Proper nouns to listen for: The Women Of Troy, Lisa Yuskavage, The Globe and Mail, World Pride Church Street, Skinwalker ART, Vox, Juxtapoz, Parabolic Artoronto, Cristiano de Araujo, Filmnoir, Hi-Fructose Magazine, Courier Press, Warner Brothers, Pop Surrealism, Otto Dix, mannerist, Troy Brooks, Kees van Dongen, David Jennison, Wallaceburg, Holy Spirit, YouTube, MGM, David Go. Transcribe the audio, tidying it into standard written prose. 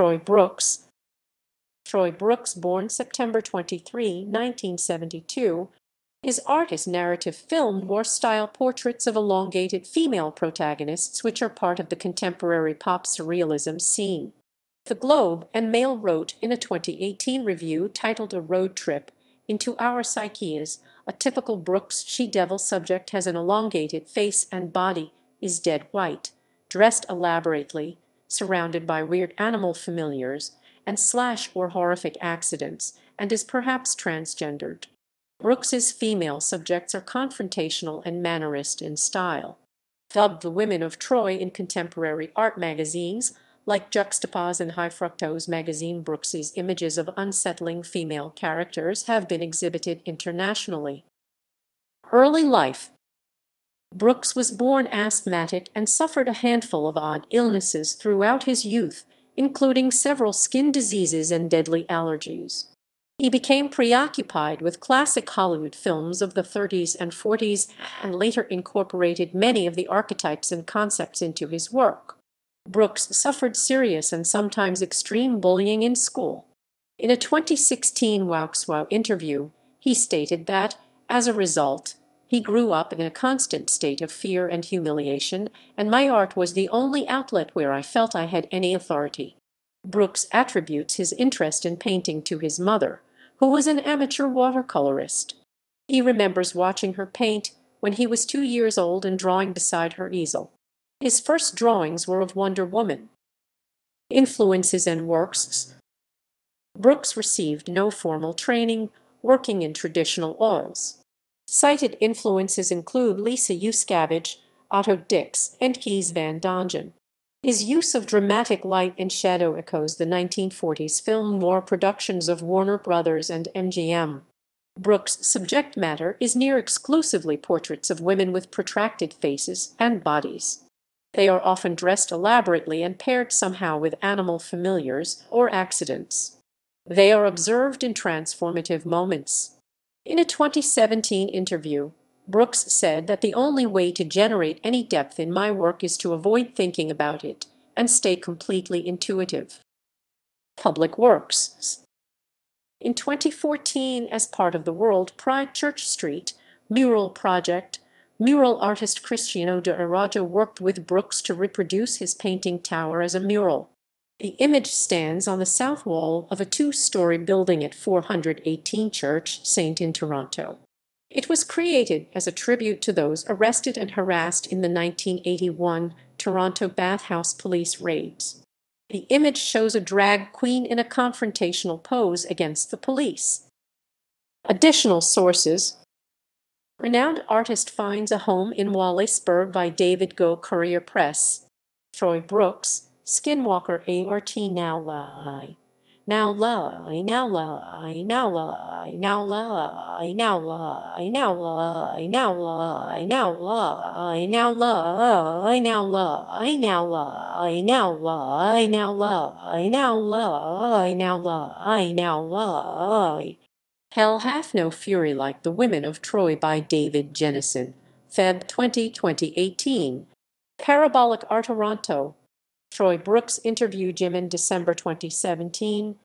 Troy Brooks, born September 23, 1972, his artist's narrative film war style portraits of elongated female protagonists, which are part of the contemporary pop surrealism scene. The Globe and Mail wrote in a 2018 review titled A Road Trip into Our Psyches, a typical Brooks she-devil subject has an elongated face and body, is dead white, dressed elaborately, surrounded by weird animal familiars, and slash or horrific accidents, and is perhaps transgendered. Brooks's female subjects are confrontational and mannerist in style. Dubbed the Women of Troy in contemporary art magazines, like Juxtapoz and Hi-Fructose Magazine, Brooks's images of unsettling female characters have been exhibited internationally. Early life. Brooks was born asthmatic and suffered a handful of odd illnesses throughout his youth, including several skin diseases and deadly allergies. He became preoccupied with classic Hollywood films of the 30s and 40s and later incorporated many of the archetypes and concepts into his work. Brooks suffered serious and sometimes extreme bullying in school. In a 2016 Vox interview, he stated that, as a result, he grew up in a constant state of fear and humiliation, and my art was the only outlet where I felt I had any authority. Brooks attributes his interest in painting to his mother, who was an amateur watercolorist. He remembers watching her paint when he was 2 years old and drawing beside her easel. His first drawings were of Wonder Woman. Influences and works. Brooks received no formal training, working in traditional oils. Cited influences include Lisa Yuskavage, Otto Dix, and Kees van Dongen. His use of dramatic light and shadow echoes the 1940s film noir productions of Warner Brothers and MGM. Brooks' subject matter is near exclusively portraits of women with protracted faces and bodies. They are often dressed elaborately and paired somehow with animal familiars or accidents. They are observed in transformative moments. In a 2017 interview, Brooks said that the only way to generate any depth in my work is to avoid thinking about it and stay completely intuitive. Public works. In 2014, as part of the World Pride Church Street mural project, mural artist Cristiano de Araujo worked with Brooks to reproduce his painting tower as a mural. The image stands on the south wall of a two-story building at 418 Church St. in Toronto. It was created as a tribute to those arrested and harassed in the 1981 Toronto bathhouse police raids. The image shows a drag queen in a confrontational pose against the police. Additional sources. Renowned artist finds a home in Wallaceburg by David Go, Courier Press. Troy Brooks, Skinwalker ART, Hell Hath No Fury Like the Women of Troy by David Jennison, Feb. 20, 2018. Parabolic Artoronto. Troy Brooks interview Jim in December 2017.